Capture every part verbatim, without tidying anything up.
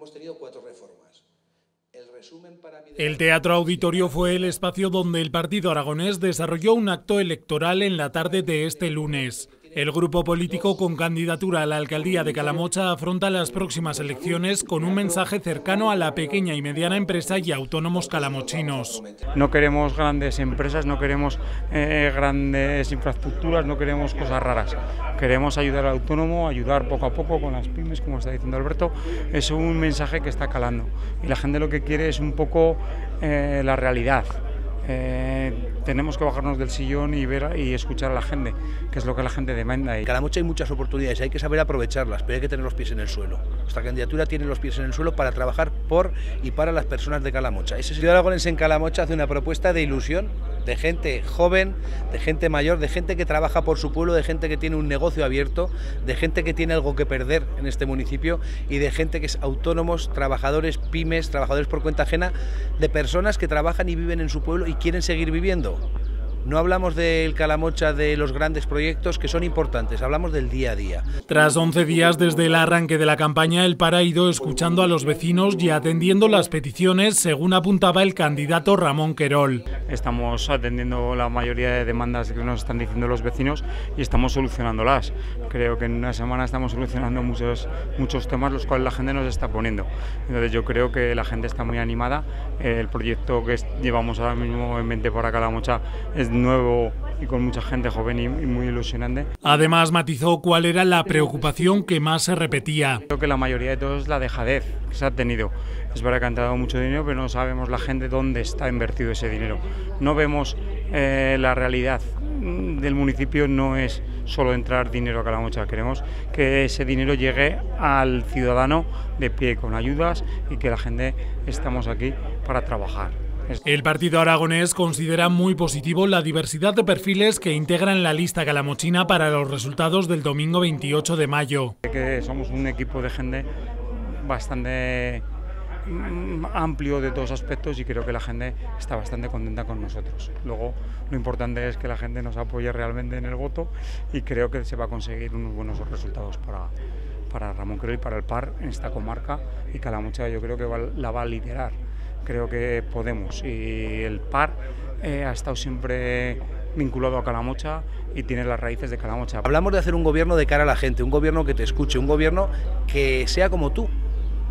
Hemos tenido cuatro reformas. El, resumen para mi... el Teatro Auditorio fue el espacio donde el Partido Aragonés desarrolló un acto electoral en la tarde de este lunes. El grupo político con candidatura a la alcaldía de Calamocha afronta las próximas elecciones con un mensaje cercano a la pequeña y mediana empresa y autónomos calamochinos. No queremos grandes empresas, no queremos eh, grandes infraestructuras, no queremos cosas raras. Queremos ayudar al autónomo, ayudar poco a poco con las pymes, como está diciendo Alberto. Es un mensaje que está calando y la gente lo que quiere es un poco eh, la realidad. Eh, tenemos que bajarnos del sillón y ver y escuchar a la gente, que es lo que la gente demanda. En Calamocha hay muchas oportunidades, hay que saber aprovecharlas, pero hay que tener los pies en el suelo. Nuestra candidatura tiene los pies en el suelo para trabajar por y para las personas de Calamocha. Ese Partido Aragonés en Calamocha hace una propuesta de ilusión, de gente joven, de gente mayor, de gente que trabaja por su pueblo, de gente que tiene un negocio abierto, de gente que tiene algo que perder en este municipio y de gente que es autónomos, trabajadores, pymes, trabajadores por cuenta ajena, de personas que trabajan y viven en su pueblo y quieren seguir viviendo. No hablamos del Calamocha, de los grandes proyectos que son importantes, hablamos del día a día. Tras once días desde el arranque de la campaña, el P A R A ha ido escuchando a los vecinos y atendiendo las peticiones, según apuntaba el candidato Ramón Querol. Estamos atendiendo la mayoría de demandas que nos están diciendo los vecinos y estamos solucionándolas. Creo que en una semana estamos solucionando muchos, muchos temas los cuales la gente nos está poniendo. Entonces yo creo que la gente está muy animada. El proyecto que llevamos ahora mismo en mente para Calamocha es nuevo y con mucha gente joven y muy ilusionante. Además matizó cuál era la preocupación que más se repetía. Creo que la mayoría de todos es la dejadez que se ha tenido. Es verdad que han dado mucho dinero, pero no sabemos la gente dónde está invertido ese dinero. No vemos eh, la realidad del municipio, no es solo entrar dinero a Calamocha. Queremos que ese dinero llegue al ciudadano de pie, con ayudas, y que la gente estamos aquí para trabajar. El Partido Aragonés considera muy positivo la diversidad de perfiles que integran la lista calamochina para los resultados del domingo veintiocho de mayo. Que somos un equipo de gente bastante amplio de todos aspectos y creo que la gente está bastante contenta con nosotros. Luego lo importante es que la gente nos apoye realmente en el voto y creo que se va a conseguir unos buenos resultados para, para Ramón Querol y para el P A R en esta comarca, y Calamocha yo creo que va, la va a liderar. Creo que podemos, y el P A R eh, ha estado siempre vinculado a Calamocha y tiene las raíces de Calamocha. Hablamos de hacer un gobierno de cara a la gente, un gobierno que te escuche, un gobierno que sea como tú,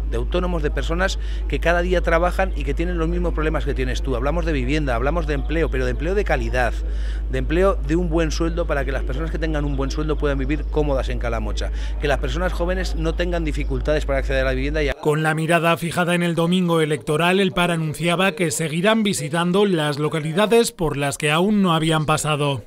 de autónomos, de personas que cada día trabajan y que tienen los mismos problemas que tienes tú. Hablamos de vivienda, hablamos de empleo, pero de empleo de calidad, de empleo de un buen sueldo para que las personas que tengan un buen sueldo puedan vivir cómodas en Calamocha, que las personas jóvenes no tengan dificultades para acceder a la vivienda. Y a... Con la mirada fijada en el domingo electoral, el P A R A anunciaba que seguirán visitando las localidades por las que aún no habían pasado.